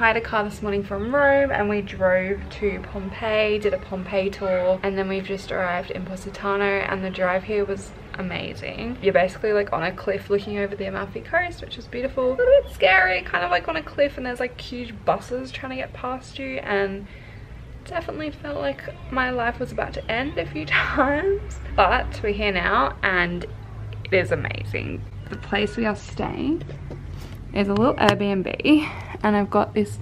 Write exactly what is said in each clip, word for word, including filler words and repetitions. hired a car this morning from Rome and we drove to Pompeii, did a Pompeii tour, and then we've just arrived in Positano and the drive here was amazing. You're basically like on a cliff looking over the Amalfi Coast, which is beautiful. A little bit scary, kind of like on a cliff, and there's like huge buses trying to get past you, and definitely felt like my life was about to end a few times. But we're here now and it is amazing. The place we are staying is a little Airbnb, and I've got this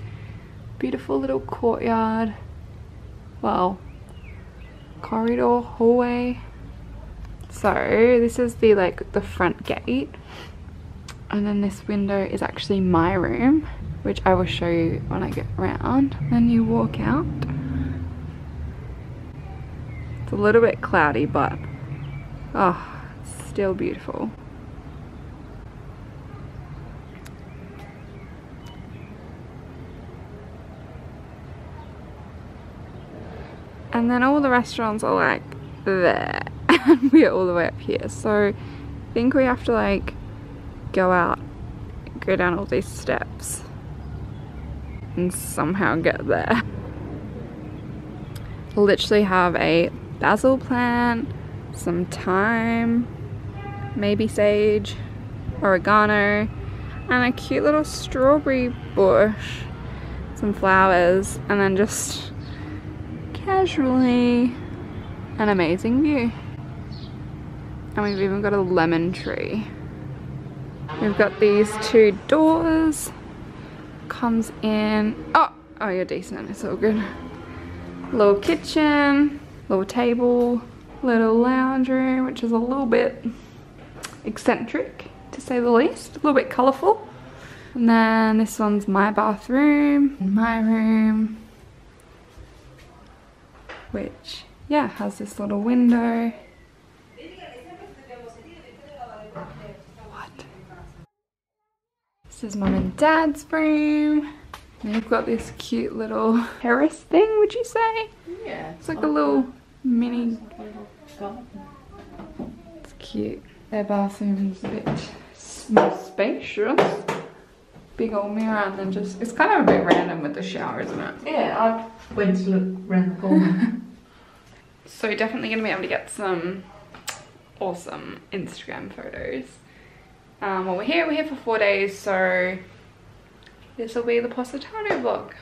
beautiful little courtyard, well, corridor, hallway. So this is the like the front gate, and then this window is actually my room, which I will show you when I get around. Then you walk out. It's a little bit cloudy, but oh, it's still beautiful. And then all the restaurants are like there, and we're all the way up here. So I think we have to like go out, go down all these steps and somehow get there. Literally have a basil plant, some thyme, maybe sage, oregano, and a cute little strawberry bush, some flowers, and then just casually an amazing view. And we've even got a lemon tree. We've got these two doors, comes in, oh, oh you're decent, it's all good. Little kitchen, little table, little lounge room, which is a little bit eccentric to say the least, a little bit colourful. And then this one's my bathroom, my room, which yeah has this little window. What? This is mum and dad's room. And you've got this cute little terrace thing, would you say? Yeah. It's like a little mini garden. It's cute. Their bathroom's a bit more spacious. Big old mirror, and then just, it's kind of a bit random with the shower, isn't it? Yeah, I went to look around the corner. So definitely gonna be able to get some awesome Instagram photos. Um, while we're here, we're here for four days, so this will be the Positano vlog.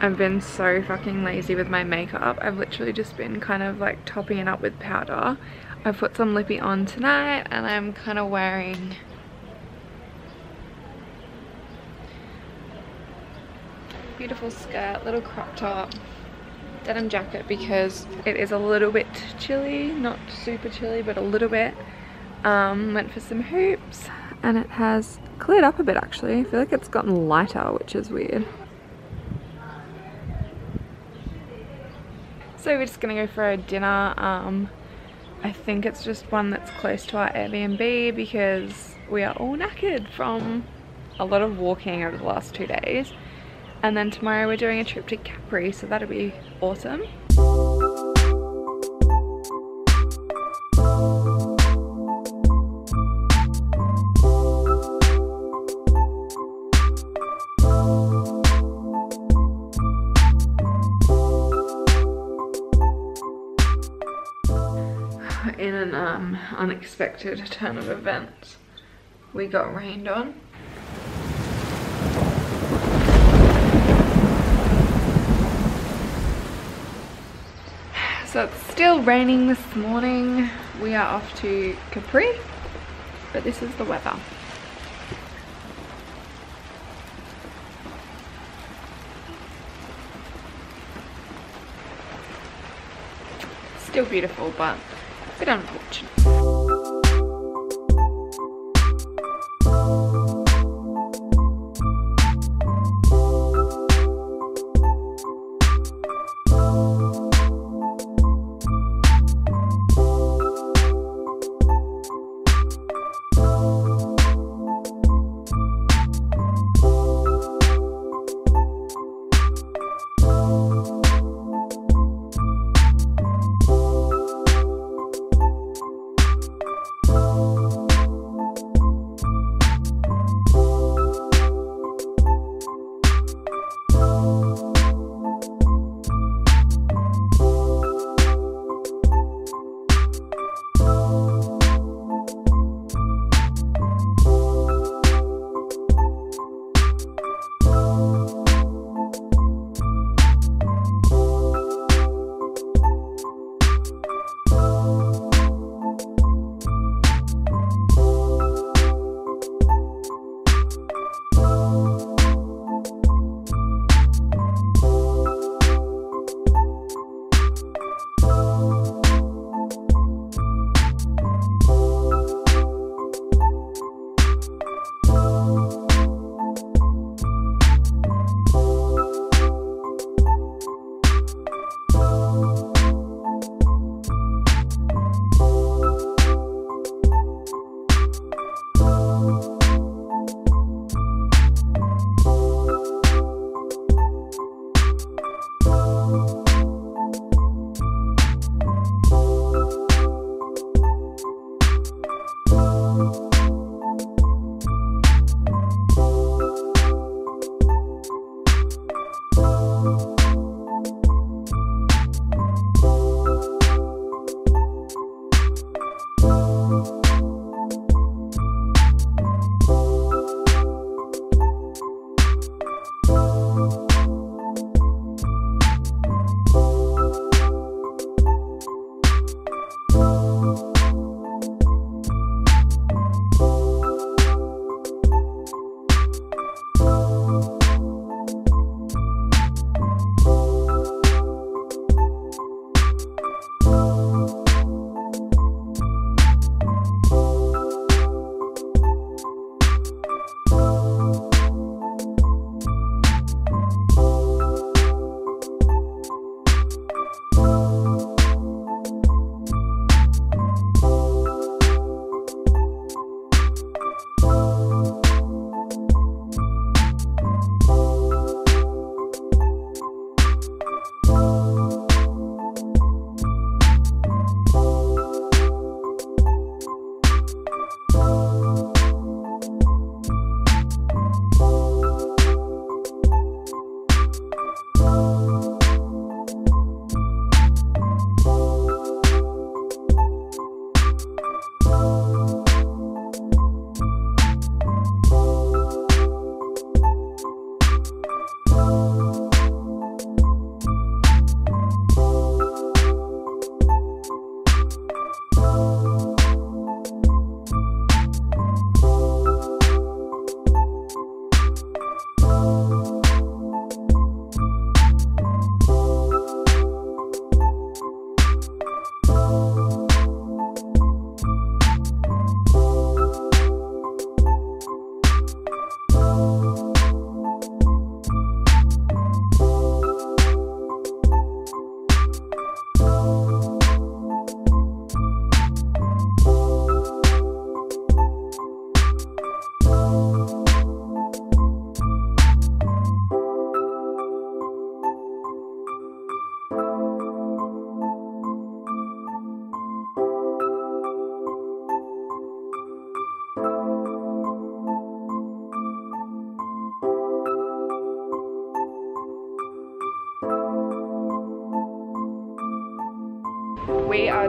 I've been so fucking lazy with my makeup. I've literally just been kind of like topping it up with powder. I've put some lippy on tonight, and I'm kind of wearing beautiful skirt, little crop top, denim jacket because it is a little bit chilly, not super chilly but a little bit. Um, went for some hoops and it has cleared up a bit actually. I feel like it's gotten lighter, which is weird. So we're just gonna go for a dinner. Um, I think it's just one that's close to our Airbnb because we are all knackered from a lot of walking over the last two days. And then tomorrow we're doing a trip to Capri, so that'll be awesome. In an um, unexpected turn of events, we got rained on. So it's still raining this morning. We are off to Capri, but this is the weather. Still beautiful, but a bit unfortunate.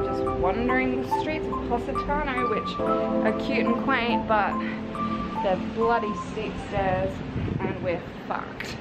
were just wandering the streets of Positano, which are cute and quaint, but they're bloody steep stairs and we're fucked.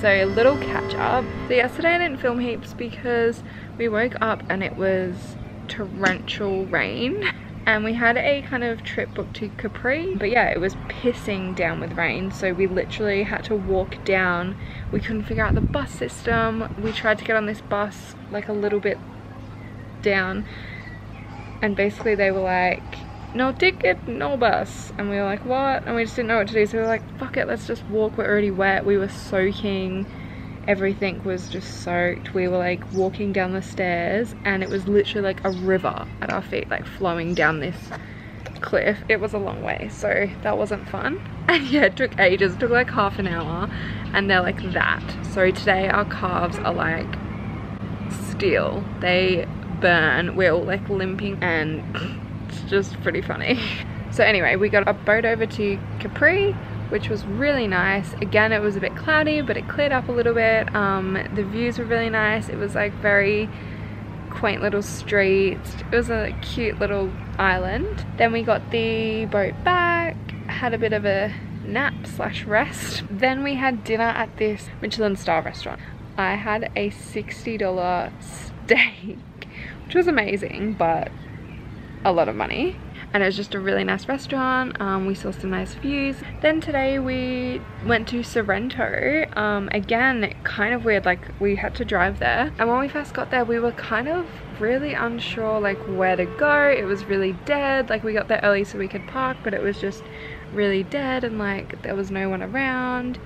So little catch up. So yesterday I didn't film heaps because we woke up and it was torrential rain and we had a kind of trip booked to Capri, but yeah, it was pissing down with rain, so we literally had to walk down. We couldn't figure out the bus system. We tried to get on this bus like a little bit down and basically they were like, no ticket, no bus, and we were like, what? And we just didn't know what to do, so we were like, fuck it, let's just walk, we're already wet, we were soaking, everything was just soaked. We were like walking down the stairs and it was literally like a river at our feet, like flowing down this cliff. It was a long way, so that wasn't fun. And yeah, it took ages, it took like half an hour, and they're like that. So today our calves are like steel, they burn, we're all like limping and it's just pretty funny. So anyway, we got a boat over to Capri, which was really nice. Again, it was a bit cloudy, but it cleared up a little bit. Um, the views were really nice. It was like very quaint little streets. It was a cute little island. Then we got the boat back had a bit of a nap slash rest. Then we had dinner at this Michelin star restaurant. I had a sixty dollar steak, which was amazing, but a lot of money. And it was just a really nice restaurant. Um, we saw some nice views. Then today we went to Sorrento. Um, again, kind of weird, like we had to drive there. And when we first got there, we were kind of really unsure like where to go. It was really dead. Like we got there early so we could park, but it was just really dead and like there was no one around.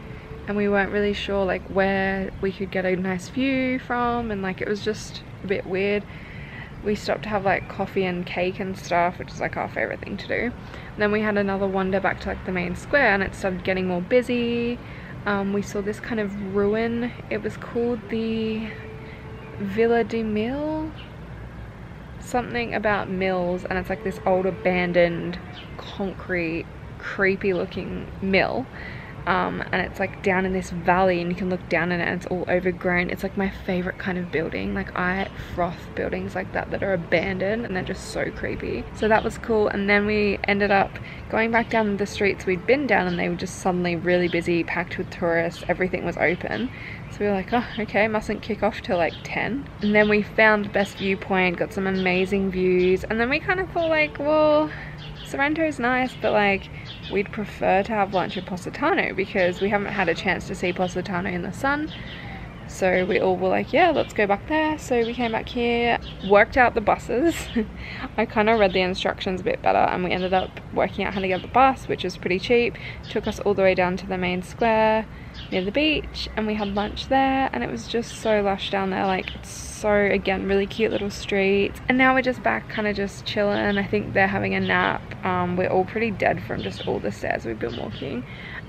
And we weren't really sure like where we could get a nice view from. And like it was just a bit weird. We stopped to have like coffee and cake and stuff, which is like our favorite thing to do. And then we had another wander back to like the main square and it started getting more busy. Um, we saw this kind of ruin. It was called the Villa de Mille, something about mills, and it's like this old abandoned concrete creepy looking mill. Um, and it's like down in this valley and you can look down in it and it's all overgrown. It's like my favorite kind of building. Like I froth buildings like that that are abandoned and they're just so creepy. So that was cool. And then we ended up going back down the streets we'd been down and they were just suddenly really busy, packed with tourists, everything was open. So we were like, oh, okay, mustn't kick off till like ten. And then we found the best viewpoint, got some amazing views. And then we kind of thought like, well, Sorrento's nice, but like we'd prefer to have lunch at Positano because we haven't had a chance to see Positano in the sun. So we all were like, yeah, let's go back there. So we came back here, worked out the buses. I kind of read the instructions a bit better and we ended up working out how to get the bus, which was pretty cheap. Took us all the way down to the main square near the beach and we had lunch there and it was just so lush down there. Like it's so, again, really cute little streets. And now we're just back kind of just chilling. I think they're having a nap. Um, we're all pretty dead from just all the stairs we've been walking.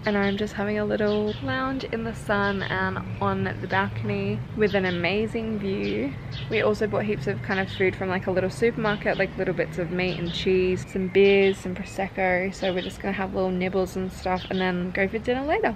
And I'm just having a little lounge in the sun and on the balcony with an amazing view. We also bought heaps of kind of food from like a little supermarket, like little bits of meat and cheese, some beers, some Prosecco. So we're just gonna have little nibbles and stuff and then go for dinner later.